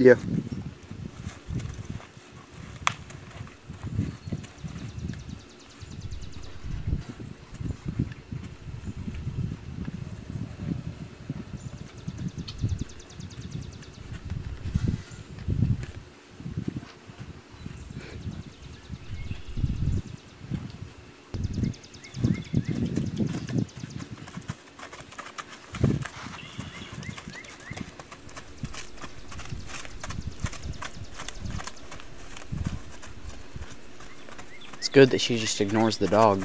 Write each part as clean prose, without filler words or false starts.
Yeah. It's good that she just ignores the dog.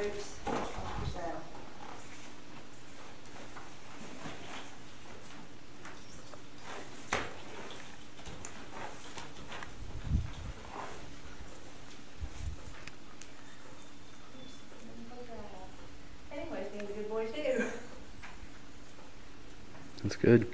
Oops. Anyway, he's a good boy too. That's good.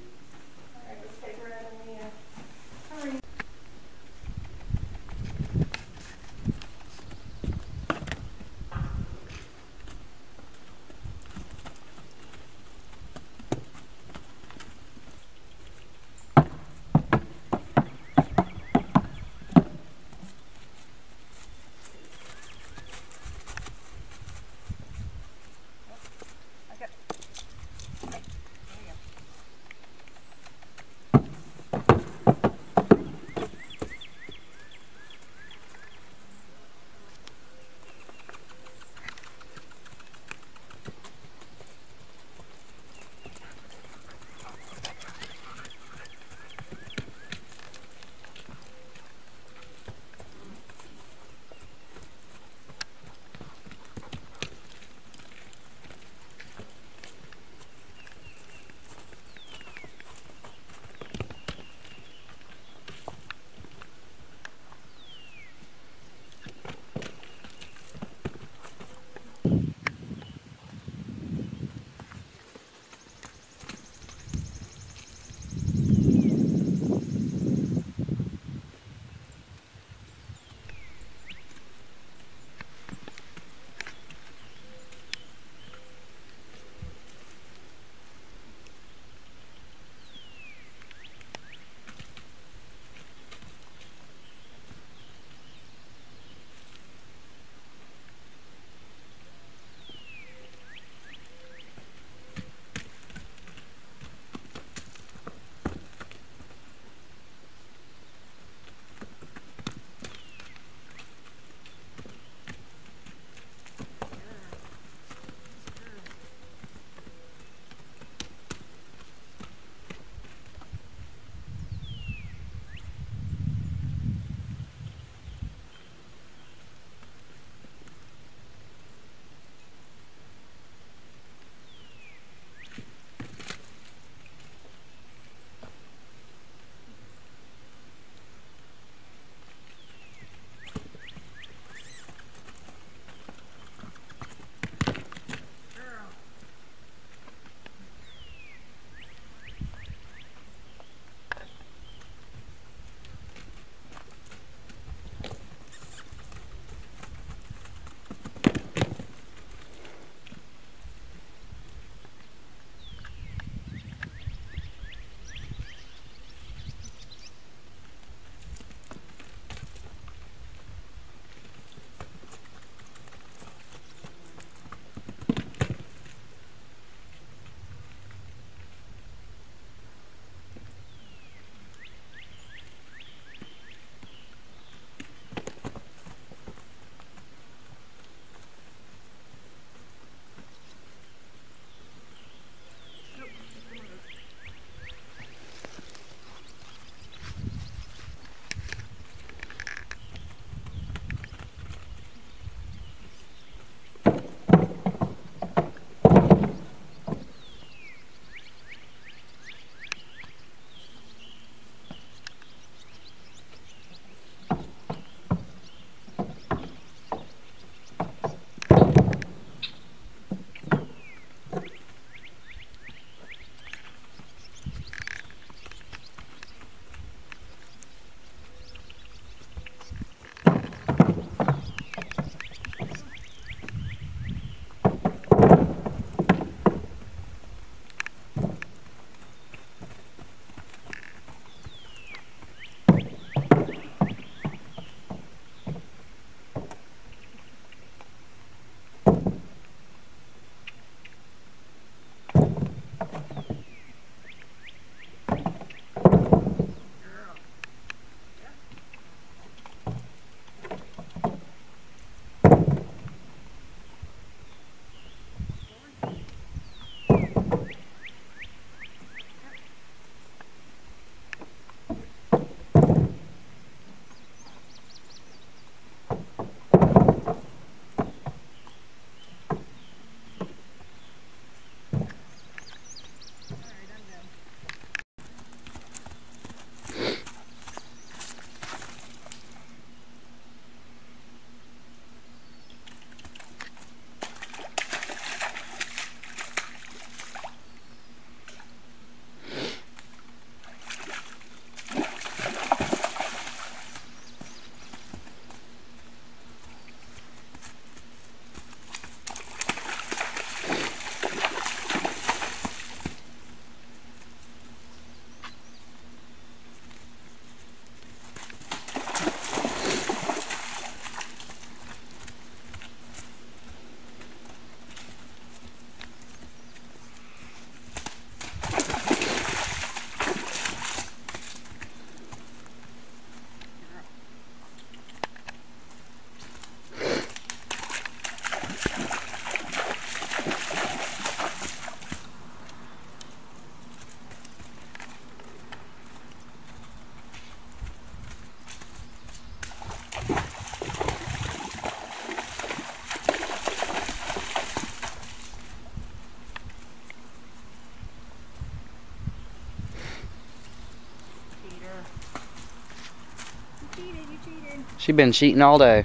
She's been cheating all day.